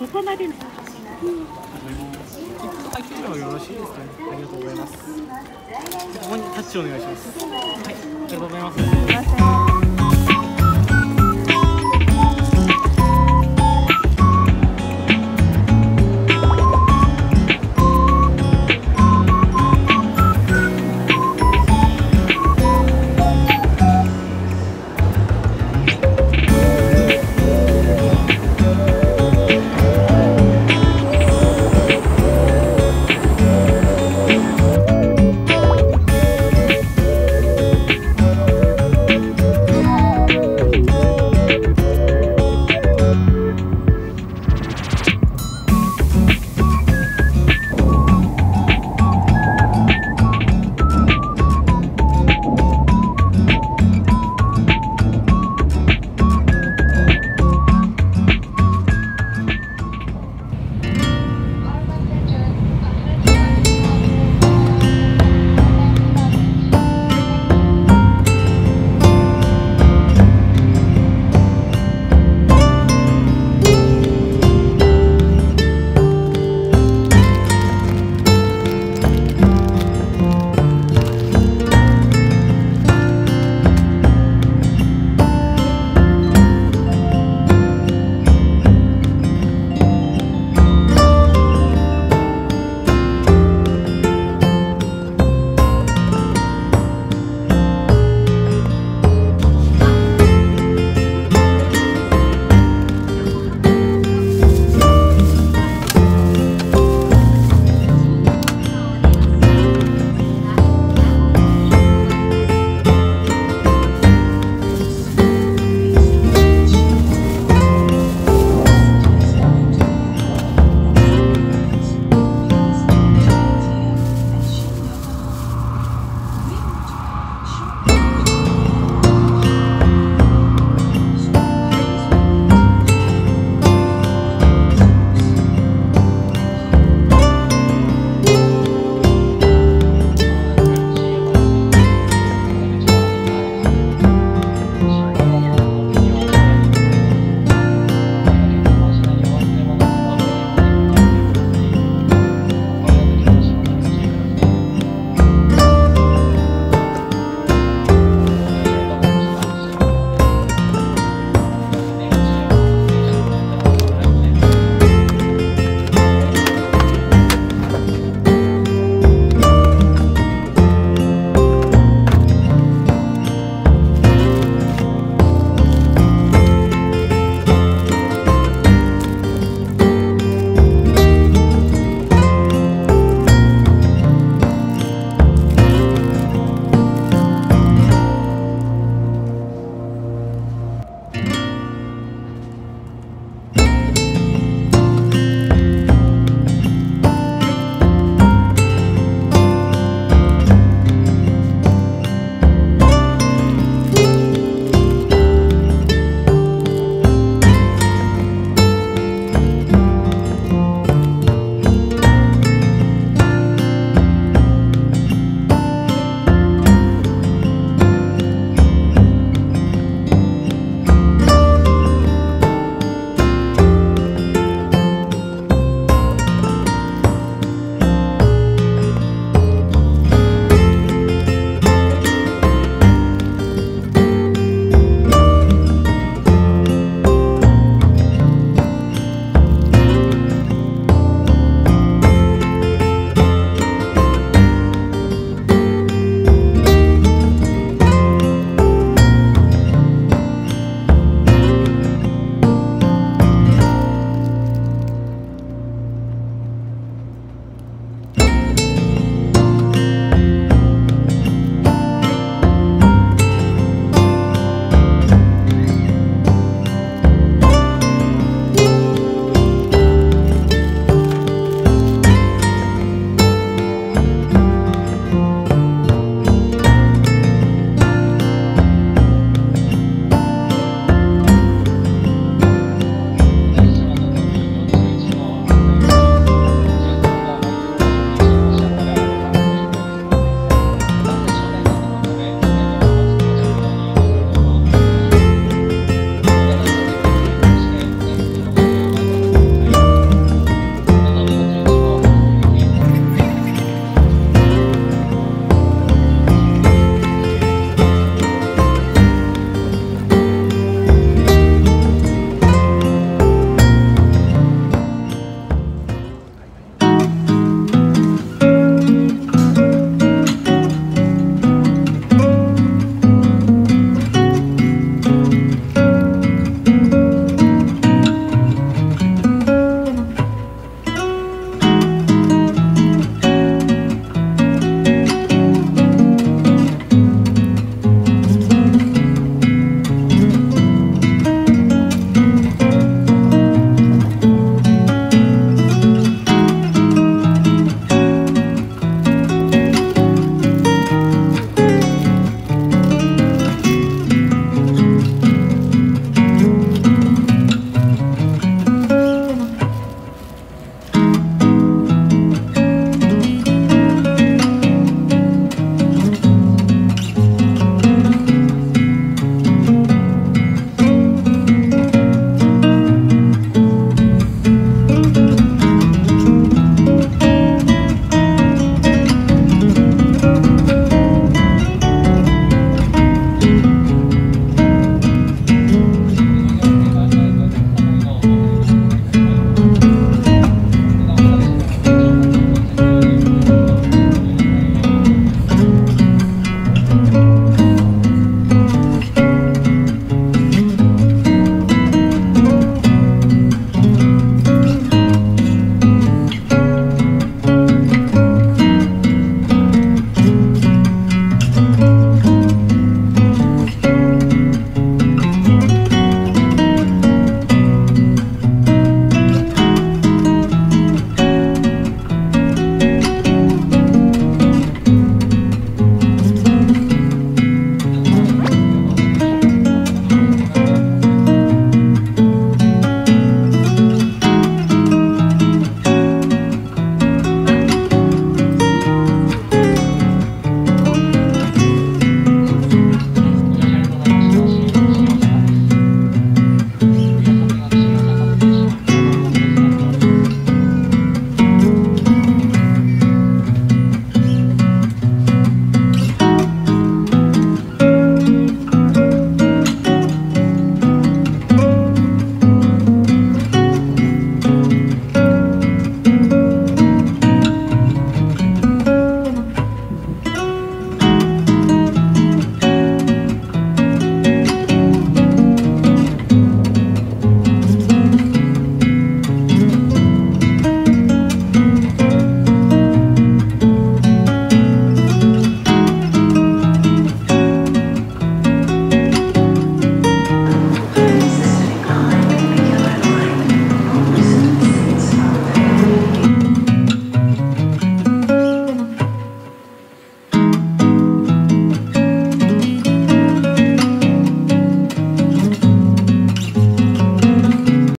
ここまでの開けるのよろしいですかね。ありがとうございます。ここにタッチお願いします。はい、ありがとうございます。